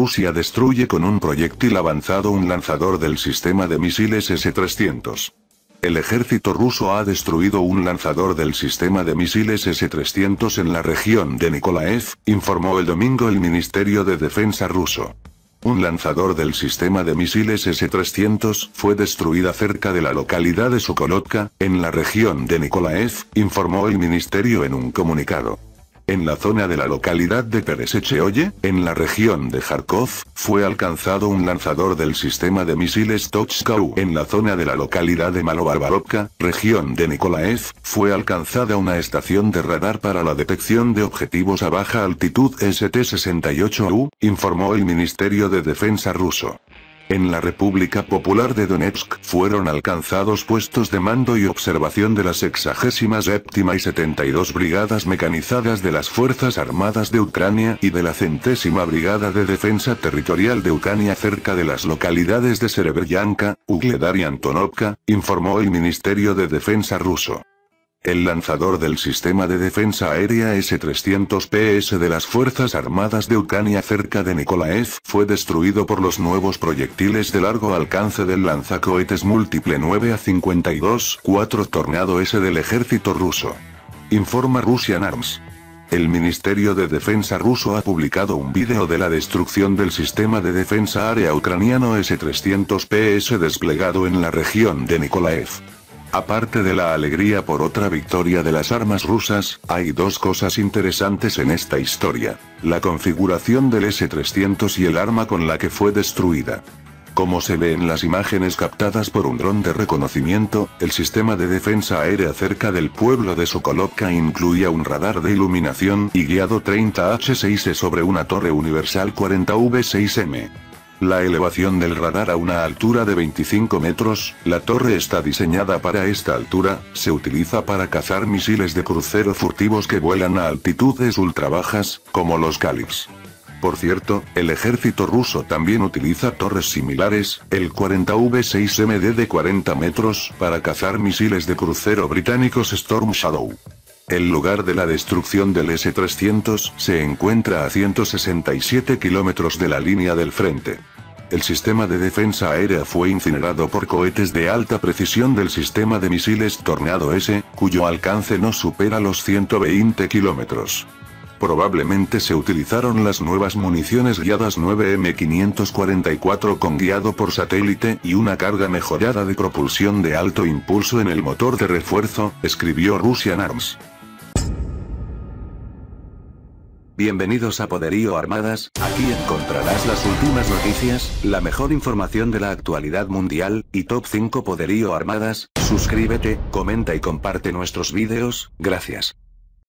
Rusia destruye con un proyectil avanzado un lanzador del sistema de misiles S-300. El ejército ruso ha destruido un lanzador del sistema de misiles S-300 en la región de Nikolaev, informó el domingo el Ministerio de Defensa ruso. Un lanzador del sistema de misiles S-300 fue destruida cerca de la localidad de Sokolovka, en la región de Nikolaev, informó el ministerio en un comunicado. En la zona de la localidad de Peresecheoye, en la región de Jarkov, fue alcanzado un lanzador del sistema de misiles Tochka-U. En la zona de la localidad de Malobarbarovka, región de Nikolaev, fue alcanzada una estación de radar para la detección de objetivos a baja altitud ST-68U, informó el Ministerio de Defensa ruso. En la República Popular de Donetsk fueron alcanzados puestos de mando y observación de las 67ª y 72 brigadas mecanizadas de las Fuerzas Armadas de Ucrania y de la 100ª Brigada de Defensa Territorial de Ucrania cerca de las localidades de Serebryanka, Ugledar y Antonovka, informó el Ministerio de Defensa ruso. El lanzador del sistema de defensa aérea S-300PS de las Fuerzas Armadas de Ucrania cerca de Nikolaev fue destruido por los nuevos proyectiles de largo alcance del lanzacohetes múltiple 9A52-4 Tornado S del ejército ruso, informa Russian Arms. El Ministerio de Defensa ruso ha publicado un vídeo de la destrucción del sistema de defensa aérea ucraniano S-300PS desplegado en la región de Nikolaev. Aparte de la alegría por otra victoria de las armas rusas, hay dos cosas interesantes en esta historia: la configuración del S-300 y el arma con la que fue destruida. Como se ve en las imágenes captadas por un dron de reconocimiento, el sistema de defensa aérea cerca del pueblo de Sokolovka incluía un radar de iluminación y guiado 30H6E sobre una torre universal 40V6MD. La elevación del radar a una altura de 25 metros, la torre está diseñada para esta altura, se utiliza para cazar misiles de crucero furtivos que vuelan a altitudes ultra bajas, como los Kalibs. Por cierto, el ejército ruso también utiliza torres similares, el 40V6MD de 40 metros, para cazar misiles de crucero británicos Storm Shadow. El lugar de la destrucción del S-300 se encuentra a 167 kilómetros de la línea del frente. El sistema de defensa aérea fue incinerado por cohetes de alta precisión del sistema de misiles Tornado S, cuyo alcance no supera los 120 kilómetros. Probablemente se utilizaron las nuevas municiones guiadas 9M544 con guiado por satélite y una carga mejorada de propulsión de alto impulso en el motor de refuerzo, escribió Russian Arms. Bienvenidos a Poderío Armadas, aquí encontrarás las últimas noticias, la mejor información de la actualidad mundial, y top 5 Poderío Armadas. Suscríbete, comenta y comparte nuestros vídeos, gracias.